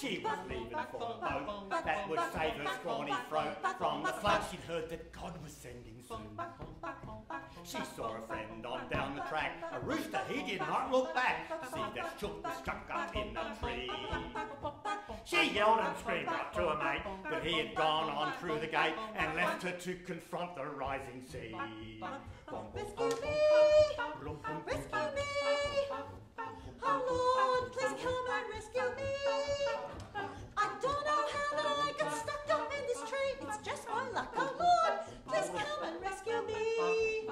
She was leaving for a boat that would save her scrawny throat from the flood. She'd heard that God was sending soon. She saw a friend on down the track, a rooster, he did not look back. See, the shook was stuck up in the tree. She yelled and screamed out to her mate, but he had gone on through the gate and left her to confront the rising sea. Rescue me! Rescue me! Oh Lord, please come and rescue me! I don't know how, but I got stuck up in this tree. It's just my luck. Oh Lord, please come and rescue me!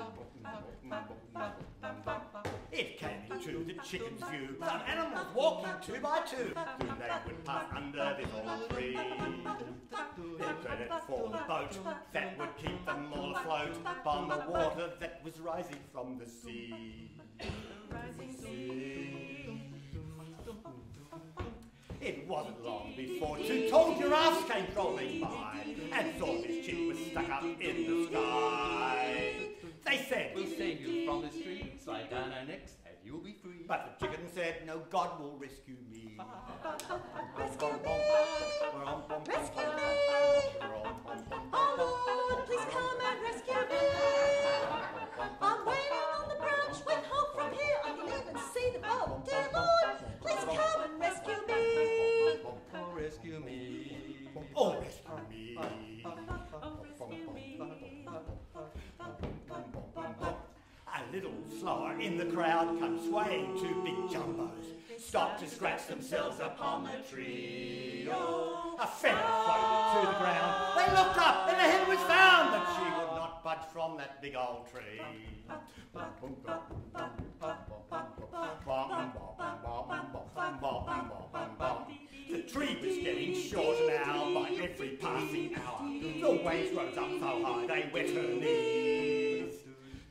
It came into the chicken's view, some animals walking 2 by 2. Soon they would pass under this old tree. They dreaded for the boat that would keep them all afloat upon the water that was rising from the sea. It wasn't long before 2 tall giraffes came crawling by and saw this chick was stuck up in the sky. They said, "We'll save you from this tree, slide down our necks and you'll be free." But the chicken said, "No, God will rescue me. Rescue me! Rescue me! Oh Lord, please come and rescue me. I'm waiting on the branch when home from here I can even see the boat. Dear Lord, please come and rescue me. Oh, rescue me. Oh, rescue me. Oh, rescue me." A little slower in the crowd come swaying 2 big jumbos, stop to scratch themselves upon the tree. Oh, a feather floated to the ground. They looked up and a head was found, but she would not budge from that big old tree. The tree was getting shorter now by every passing hour. The waves rose up so high they wet her knees.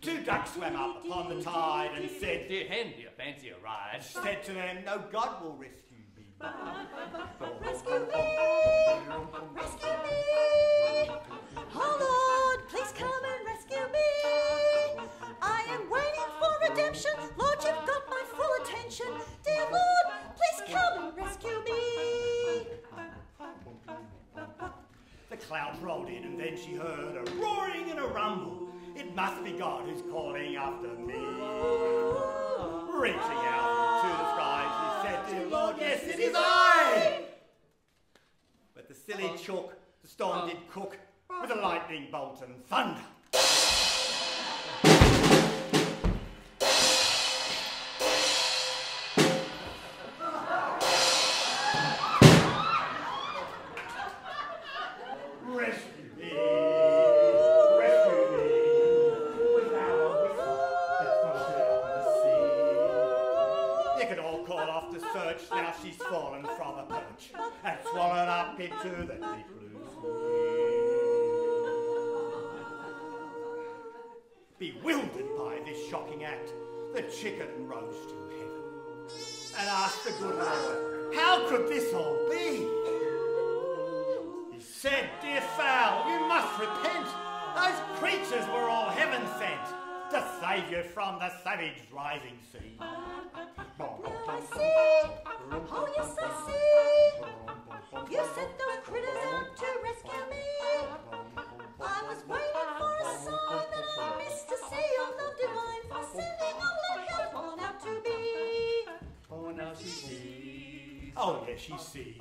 2 ducks swam up upon the tide and said, "Dear hen, do you fancy a ride?" She said to them, "No, God will rescue me. Rescue me! Rescue me! Oh Lord, please come and rescue me. I am waiting for redemption. Lord, you've got my full attention. Dear Lord, please come and rescue me." The clouds rolled in and then she heard a roaring and a rumble. It must be God who's calling after me. Reaching out to the sky, she said, "Dear Lord, yes, it is I." But the silly chalk, the storm did cook with a lightning bolt and thunder. Into the deep blue sea. Bewildered by this shocking act, the chicken rose to heaven and asked the good Lord, "How could this all be?" He said, "Dear fowl, you must repent. Those creatures were all heaven sent to save you from the savage rising sea." "Now I see, oh yes I see. You sent those critters out to rescue me. I was waiting for a sign that I missed to see your love divine, sending all that help on out to me." Oh, now she sees. Oh, yes, she sees.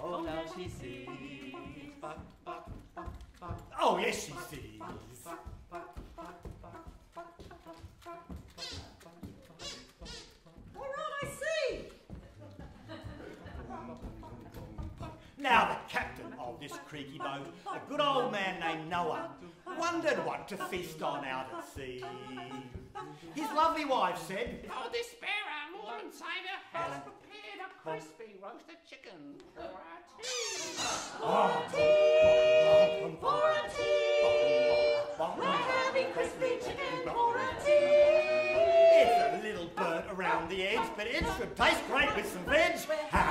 Oh, now she sees. Oh, yes, she sees. All right, I see. Now the captain of this creaky boat, a good old man named Noah, wondered what to feast on out at sea. His lovely wife said, "Oh, this spare our Lord and Saviour has prepared a crispy roasted chicken for our tea. For our tea, we're having crispy chicken for our tea. It's a little burnt around the edge, but it should taste great with some veg.